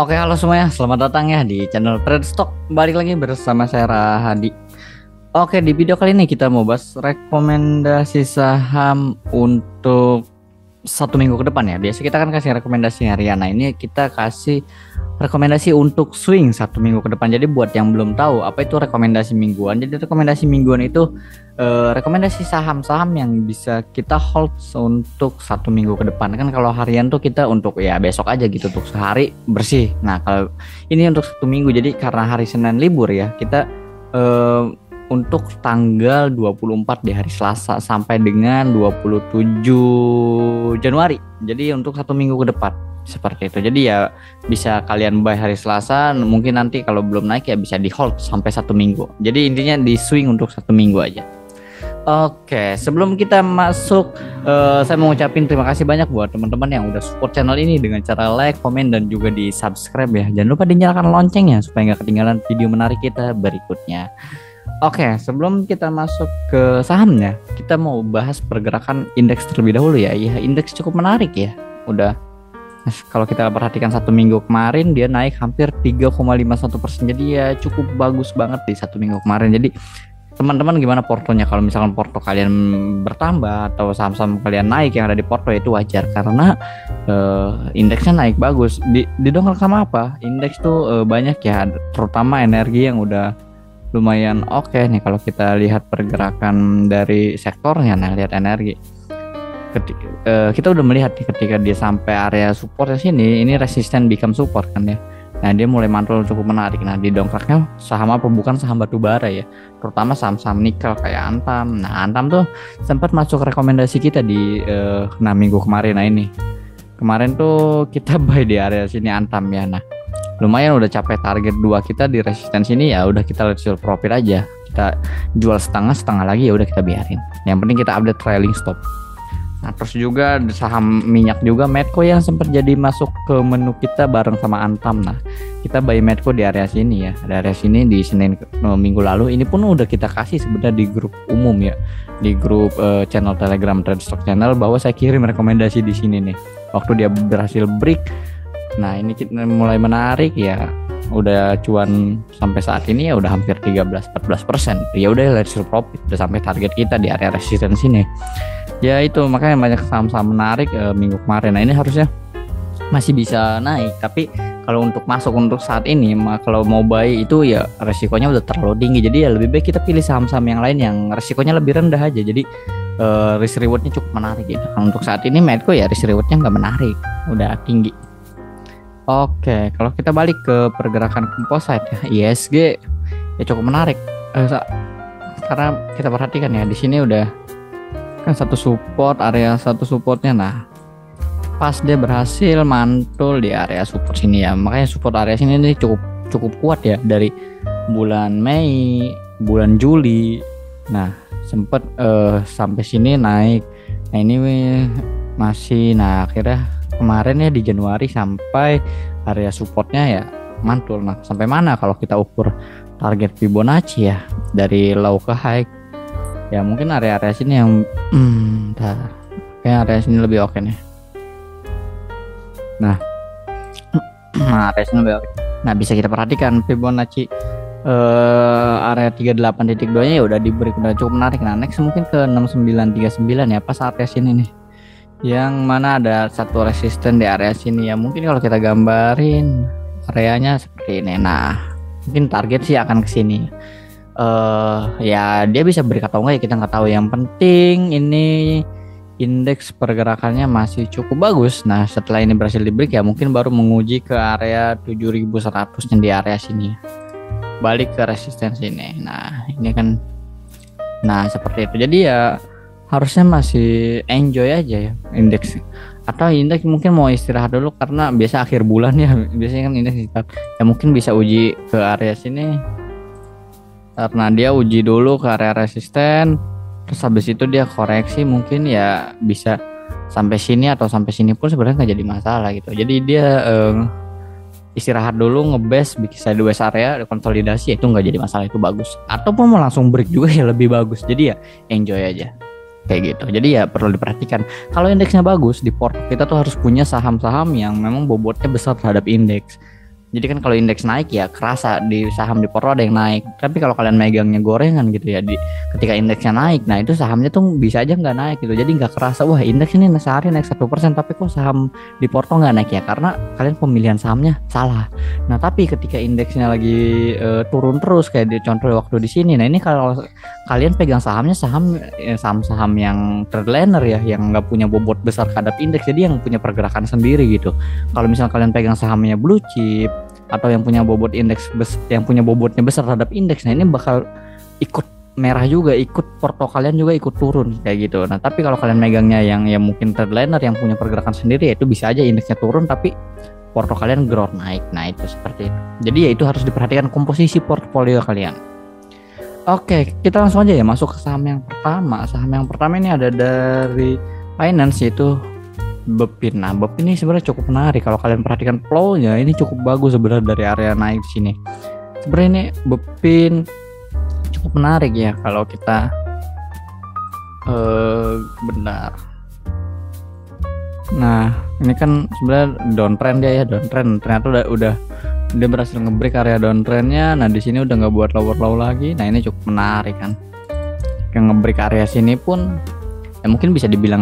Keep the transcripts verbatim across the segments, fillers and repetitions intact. Oke, halo semuanya, selamat datang ya di channel TradeStock. Balik lagi bersama saya Rahadi. Oke, di video kali ini kita mau bahas rekomendasi saham untuk satu minggu ke depan ya. Biasa kita kan kasih rekomendasi harian. Nah, ini kita kasih rekomendasi untuk swing satu minggu ke depan. Jadi buat yang belum tahu apa itu rekomendasi mingguan, jadi rekomendasi mingguan itu eh, rekomendasi saham-saham yang bisa kita hold untuk satu minggu ke depan. Kan kalau harian tuh kita untuk ya besok aja gitu, untuk sehari bersih. Nah kalau ini untuk satu minggu, jadi karena hari Senin libur ya, kita eh, untuk tanggal dua puluh empat di hari Selasa sampai dengan dua puluh tujuh Januari. Jadi untuk satu minggu ke depan seperti itu. Jadi ya bisa kalian buy hari Selasa, mungkin nanti kalau belum naik ya bisa di hold sampai satu minggu. Jadi intinya di swing untuk satu minggu aja. Oke, sebelum kita masuk, uh, saya mau ngucapin terima kasih banyak buat teman-teman yang udah support channel ini dengan cara like, komen, dan juga di subscribe ya. Jangan lupa dinyalakan loncengnya supaya nggak ketinggalan video menarik kita berikutnya. Oke, sebelum kita masuk ke sahamnya, kita mau bahas pergerakan indeks terlebih dahulu ya. Ya, indeks cukup menarik ya. Udah, kalau kita perhatikan satu minggu kemarin dia naik hampir tiga koma lima satu persen. Jadi ya cukup bagus banget di satu minggu kemarin. Jadi teman-teman gimana portonya? Kalau misalkan porto kalian bertambah atau saham-saham kalian naik yang ada di porto, itu wajar karena uh, indeksnya naik bagus. Di didongkrak sama apa? Indeks tuh uh, banyak ya, terutama energi yang udah lumayan oke okay nih kalau kita lihat pergerakan dari sektornya. Nah, lihat energi, ketika, uh, kita udah melihat nih ketika dia sampai area supportnya sini, ini resisten become support kan ya. Nah, dia mulai mantul cukup menarik. Nah, di dongkraknya saham apa? Bukan saham batu bara ya, terutama saham-saham nikel kayak Antam. Nah, Antam tuh sempat masuk rekomendasi kita di uh, enam minggu kemarin. Nah, ini kemarin tuh kita buy di area sini Antam ya. Nah, lumayan udah capek target dua kita di resisten sini ya, udah kita let's sell profit aja, kita jual setengah setengah lagi ya udah kita biarin, yang penting kita update trailing stop. Nah, terus juga saham minyak juga Medco yang sempat jadi masuk ke menu kita bareng sama Antam. Nah, kita buy Medco di area sini ya, di area sini di Senin minggu lalu. Ini pun udah kita kasih sebenarnya di grup umum ya, di grup uh, channel Telegram TradeStock channel, bahwa saya kirim rekomendasi di sini nih waktu dia berhasil break. Nah, ini kita mulai menarik ya, udah cuan sampai saat ini ya udah hampir tiga belas empat belas persen. Ya udah let's sell profit, udah sampai target kita di area resisten sini. Ya itu makanya banyak saham-saham menarik e, minggu kemarin. Nah, ini harusnya masih bisa naik, tapi kalau untuk masuk untuk saat ini, kalau mau buy itu ya resikonya udah terlalu tinggi. Jadi ya lebih baik kita pilih saham-saham yang lain yang resikonya lebih rendah aja. Jadi e, risk rewardnya cukup menarik gitu. Kalau untuk saat ini Medco ya risk rewardnya nggak menarik, udah tinggi. Oke, kalau kita balik ke pergerakan komposite ya, I S G ya cukup menarik eh, karena kita perhatikan ya di sini udah kan satu support, area satu supportnya. Nah, pas dia berhasil mantul di area support sini ya, makanya support area sini ini cukup cukup kuat ya dari bulan Mei, bulan Juli. Nah, sempet eh, sampai sini naik. Nah, ini masih, nah akhirnya kemarin ya di Januari sampai area supportnya ya mantul. Nah, sampai mana kalau kita ukur target Fibonacci ya, dari low ke high ya, mungkin area-area sini yang hmm, dah, kayak area sini lebih oke nih. Nah, area sini lebih oke. Nah, bisa kita perhatikan Fibonacci eh, area tiga puluh delapan titik dua nya ya udah di break, udah cukup menarik. Nah, next mungkin ke enam sembilan tiga sembilan ya, pas area sini nih, yang mana ada satu resisten di area sini ya. Mungkin kalau kita gambarin areanya seperti ini. Nah, mungkin target sih akan ke sini. Uh, ya dia bisa break atau enggak ya kita nggak tahu. Yang penting ini indeks pergerakannya masih cukup bagus. Nah, setelah ini berhasil di break ya mungkin baru menguji ke area tujuh ribu seratus yang di area sini. Balik ke resisten sini. Nah, ini kan, nah seperti itu. Jadi ya harusnya masih enjoy aja ya indeks, atau indeks mungkin mau istirahat dulu karena biasa akhir bulan ya, biasanya kan indeks istirahat ya, mungkin bisa uji ke area sini karena dia uji dulu ke area resisten, terus habis itu dia koreksi mungkin ya bisa sampai sini atau sampai sini pun sebenarnya nggak jadi masalah gitu. Jadi dia eh, istirahat dulu, ngebase, bikin sideways area, konsolidasi, itu nggak jadi masalah, itu bagus. Ataupun mau langsung break juga ya lebih bagus. Jadi ya enjoy aja kayak gitu. Jadi ya perlu diperhatikan kalau indeksnya bagus di portfolio kita tuh harus punya saham-saham yang memang bobotnya besar terhadap indeks. Jadi kan kalau indeks naik ya kerasa di saham di portfolio ada yang naik. Tapi kalau kalian megangnya gorengan gitu ya, di ketika indeksnya naik, nah itu sahamnya tuh bisa aja nggak naik gitu. Jadi nggak kerasa wah indeks ini sehari naik satu persen tapi kok saham di portfolio nggak naik ya, karena kalian pemilihan sahamnya salah. Nah tapi ketika indeksnya lagi e, turun terus kayak di contoh waktu di sini, nah ini kalau kalian pegang sahamnya saham eh, saham-saham yang trailrunner ya, yang nggak punya bobot besar terhadap indeks, jadi yang punya pergerakan sendiri gitu. Kalau misalnya kalian pegang sahamnya blue chip atau yang punya bobot indeks bes- yang punya bobotnya besar terhadap indeks, nah ini bakal ikut merah juga, ikut porto kalian juga ikut turun kayak gitu. Nah tapi kalau kalian megangnya yang yang mungkin trailrunner yang punya pergerakan sendiri, ya itu bisa aja indeksnya turun tapi porto kalian growth naik. Nah itu seperti itu. Jadi ya itu harus diperhatikan komposisi portfolio kalian. Oke, kita langsung aja ya masuk ke saham yang pertama. Saham yang pertama ini ada dari finance, yaitu Bepin. Nah, Bepin ini sebenarnya cukup menarik. Kalau kalian perhatikan flow-nya, ini cukup bagus sebenarnya dari area naik di sini. Sebenarnya ini Bepin cukup menarik ya kalau kita uh, benar. Nah, ini kan sebenarnya downtrend dia ya, downtrend. Ternyata udah, udah dia berhasil nge-break area downtrendnya. Nah, di sini udah nggak buat lower low lagi. Nah, ini cukup menarik kan. Yang nge-break area sini pun ya mungkin bisa dibilang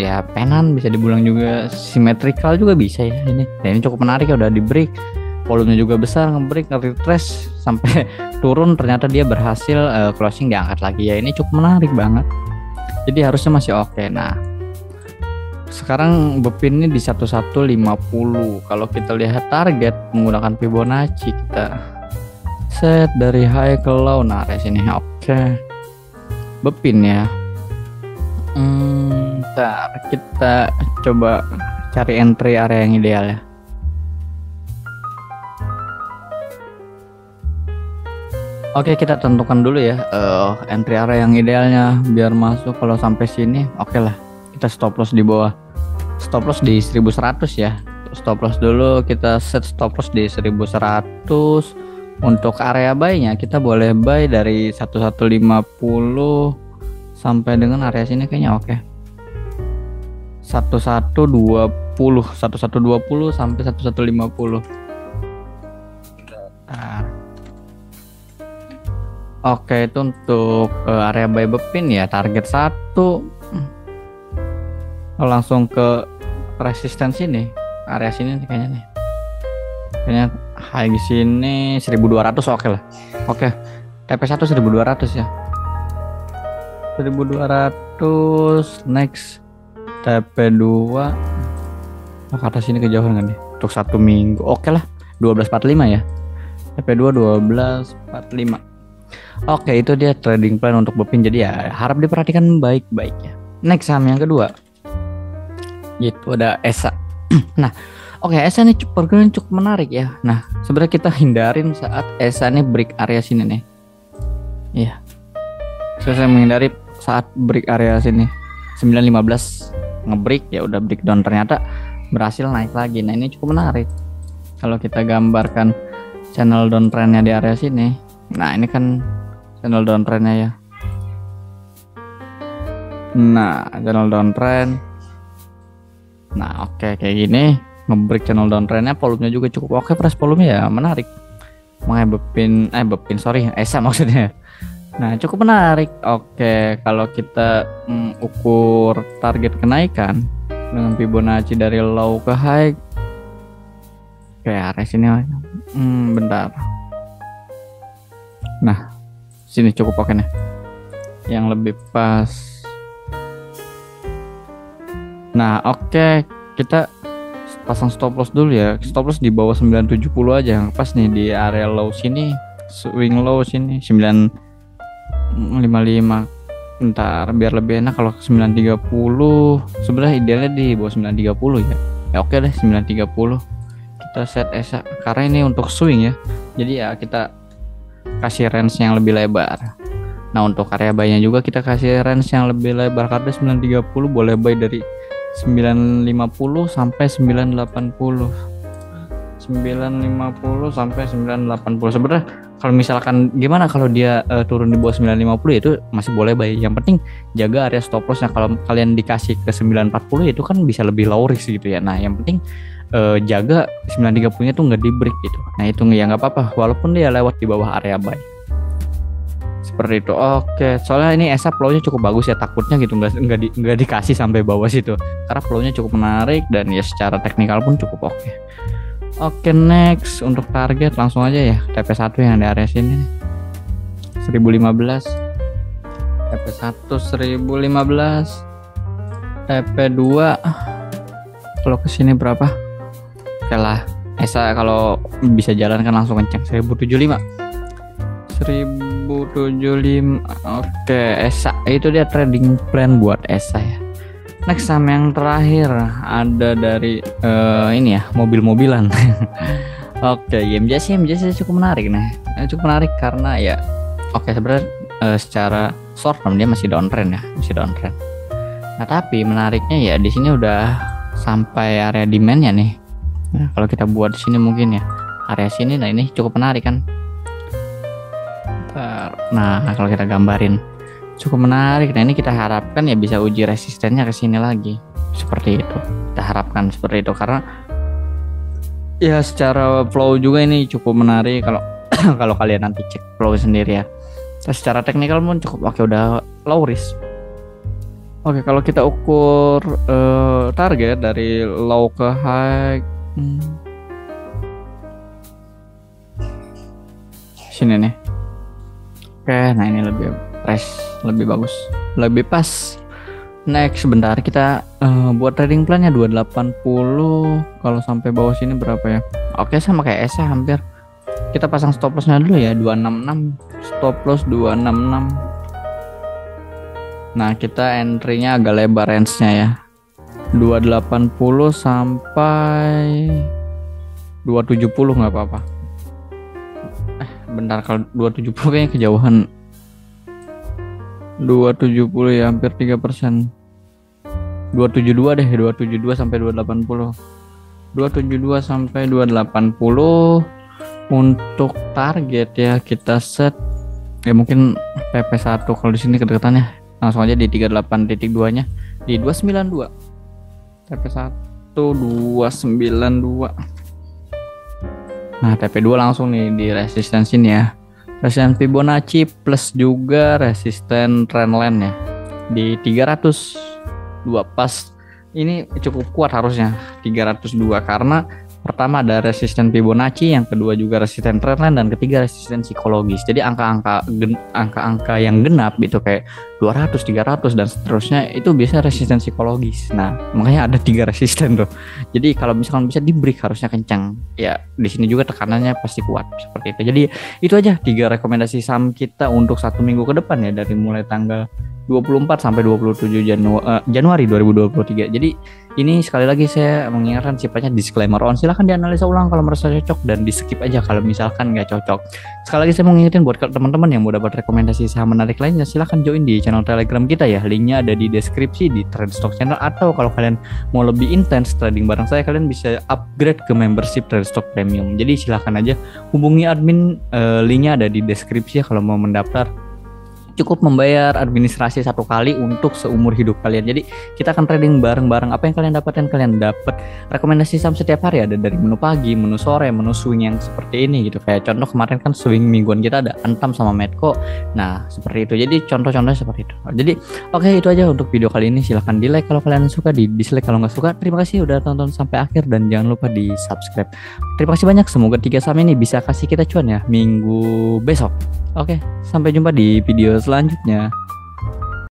ya penan, bisa dibilang juga simetrikal juga bisa ya ini. Ya ini cukup menarik ya, udah di break, volumenya juga besar, nge-break, nge-retrace sampai turun, ternyata dia berhasil uh, closing diangkat lagi ya, ini cukup menarik banget. Jadi harusnya masih oke. Okay. Nah sekarang Bepin ini di sebelas lima puluh. Kalau kita lihat target menggunakan Fibonacci, kita set dari high ke low. Nah dari sini oke. Okay. Bepin ya. Hmm, ntar kita coba cari entry area yang ideal ya. Oke, kita tentukan dulu ya uh, entry area yang idealnya biar masuk. Kalau sampai sini oke okay lah, kita stop loss di bawah, stop loss di seribu seratus ya, stop loss dulu, kita set stop loss di seribu seratus. Untuk area buy-nya kita boleh buy dari sebelas lima puluh sampai dengan area sini kayaknya oke. Okay. sebelas dua puluh sampai sebelas lima puluh. Nah. Oke, okay, itu untuk uh, area buy Bepin ya, target satu. Langsung ke resisten sini, area sini kayaknya nih. Kayaknya high di sini seribu dua ratus oke okay lah. Oke. Okay. T P satu seribu dua ratus ya. seribu dua ratus next T P dua oh, ke atas sini kejauhan kan nih untuk satu minggu oke okay lah dua belas empat puluh lima ya T P dua dua belas empat puluh lima oke okay, itu dia trading plan untuk Bepin, jadi ya harap diperhatikan baik-baik ya. Next saham yang kedua yaitu ada Esa. Nah oke okay, Esa ini pergerakan cukup menarik ya. Nah sebenarnya kita hindarin saat Esa ini break area sini nih iya yeah. So, saya menghindari saat break area sini sembilan lima belas ngebreak ya udah breakdown, ternyata berhasil naik lagi. Nah ini cukup menarik kalau kita gambarkan channel downtrendnya di area sini. Nah ini kan channel downtrendnya ya. Nah channel downtrend. Nah oke okay, kayak gini ngebreak channel downtrendnya, volumenya juga cukup oke okay, press volumenya ya menarik. Makanya Bepin eh Bepin sorry Esa maksudnya. Nah cukup menarik. Oke kalau kita mm, ukur target kenaikan dengan Fibonacci dari low ke high. Oke area sini mm, bentar. Nah sini cukup oke nih, yang lebih pas. Nah oke kita pasang stop loss dulu ya, stop loss di bawah sembilan tujuh puluh aja yang pas nih di area low sini, swing low sini sembilan lima puluh lima. Bentar biar lebih enak kalau sembilan tiga puluh sebenarnya idealnya di bawah sembilan tiga puluh ya. Ya oke deh sembilan tiga puluh kita set Esa karena ini untuk swing ya. Jadi ya kita kasih range yang lebih lebar. Nah untuk area buy-nya juga kita kasih range yang lebih lebar karena sembilan tiga puluh boleh buy dari sembilan lima puluh sampai sembilan delapan puluh. sembilan lima puluh sampai sembilan delapan puluh sebenarnya kalau misalkan gimana kalau dia uh, turun di bawah sembilan lima puluh itu masih boleh buy, yang penting jaga area stop lossnya. Kalau kalian dikasih ke sembilan empat puluh itu kan bisa lebih low risk gitu ya. Nah yang penting eh, jaga sembilan tiga puluh nya tuh nggak di break gitu. Nah itu ya nggak apa-apa walaupun dia lewat di bawah area buy seperti itu. Oke, soalnya ini Esa flow-nya cukup bagus ya, takutnya gitu nggak nggak di, nggak dikasih sampai bawah situ karena flow-nya cukup menarik dan ya secara teknikal pun cukup oke. Oke, next untuk target langsung aja ya, T P satu yang di area sini seribu lima belas, T P satu seribu lima belas, T P dua kalau kesini berapa? Oke lah, Esa kalau bisa jalan kan langsung kenceng seribu tujuh puluh lima. Oke, Esa itu dia trading plan buat Esa ya. Next sama yang terakhir ada dari uh, ini ya, mobil-mobilan. Oke, J M J sih J M J cukup menarik nih, cukup menarik karena ya oke okay, sebenarnya uh, secara short term dia masih downtrend ya, masih downtrend. Nah tapi menariknya ya di sini udah sampai area demandnya nih. Nah, kalau kita buat di sini mungkin ya area sini, nah ini cukup menarik kan. Nah kalau kita gambarin cukup menarik. Nah ini kita harapkan ya bisa uji resistennya ke sini lagi seperti itu, kita harapkan seperti itu karena ya secara flow juga ini cukup menarik kalau kalau kalian nanti cek flow sendiri ya. Terus secara teknikal pun cukup oke, udah low risk. Oke, kalau kita ukur uh, target dari low ke high hmm. sini nih. Oke, nah ini lebih fresh, lebih bagus, lebih pas. Next sebentar kita uh, buat trading plan-nya dua delapan nol. Kalau sampai bawah sini berapa ya? Oke, sama kayak Esa hampir. Kita pasang stop loss-nya dulu ya, dua enam enam. Stop loss dua enam enam. Nah, kita entry-nya agak lebar range-nya ya. dua delapan nol sampai dua tujuh nol nggak apa-apa. Bentar, kalau dua tujuh nol kayaknya kejauhan. dua tujuh nol ya, hampir tiga persen. dua tujuh dua deh, dua tujuh dua sampai dua delapan nol. dua tujuh dua sampai dua delapan nol. Untuk target ya kita set ya mungkin P P satu kalau di sini kedekatannya. Langsung aja di tiga delapan titik dua-nya di dua sembilan dua. T P satu dua sembilan dua. Nah T P dua langsung nih di resisten sini ya, resisten Fibonacci plus juga resisten trendline ya di tiga ratus dua pas. Ini cukup kuat harusnya tiga ratus dua karena pertama ada resisten Fibonacci, yang kedua juga resisten trendline, dan ketiga resisten psikologis. Jadi angka-angka angka-angka yang genap gitu kayak dua ratus, tiga ratus dan seterusnya itu biasanya resisten psikologis. Nah makanya ada tiga resisten tuh. Jadi kalau misalkan bisa di break harusnya kencang ya, di sini juga tekanannya pasti kuat seperti itu. Jadi itu aja tiga rekomendasi saham kita untuk satu minggu ke depan ya, dari mulai tanggal dua puluh empat sampai dua puluh tujuh Janu uh, Januari dua ribu dua puluh tiga. Jadi ini sekali lagi saya mengingatkan sifatnya disclaimer on. Silahkan dianalisa ulang kalau merasa cocok dan di skip aja kalau misalkan nggak cocok. Sekali lagi saya mengingatkan buat teman-teman yang mau dapat rekomendasi saham menarik lainnya, silahkan join di channel Telegram kita ya. Linknya ada di deskripsi di TradeStock channel, atau kalau kalian mau lebih intens trading bareng saya, kalian bisa upgrade ke membership TradeStock Premium. Jadi silahkan aja hubungi admin, uh, linknya ada di deskripsi ya, kalau mau mendaftar. Cukup membayar administrasi satu kali untuk seumur hidup kalian. Jadi kita akan trading bareng-bareng. Apa yang kalian dapatkan, kalian dapat rekomendasi saham setiap hari, ada dari menu pagi, menu sore, menu swing yang seperti ini gitu. Kayak contoh kemarin kan swing mingguan kita ada Antam sama Medco. Nah seperti itu. Jadi contoh-contohnya seperti itu. Jadi oke okay, itu aja untuk video kali ini. Silahkan di like kalau kalian suka, di dislike kalau nggak suka. Terima kasih udah tonton sampai akhir dan jangan lupa di subscribe. Terima kasih banyak. Semoga tiga saham ini bisa kasih kita cuan ya minggu besok. Oke, sampai jumpa di video selanjutnya.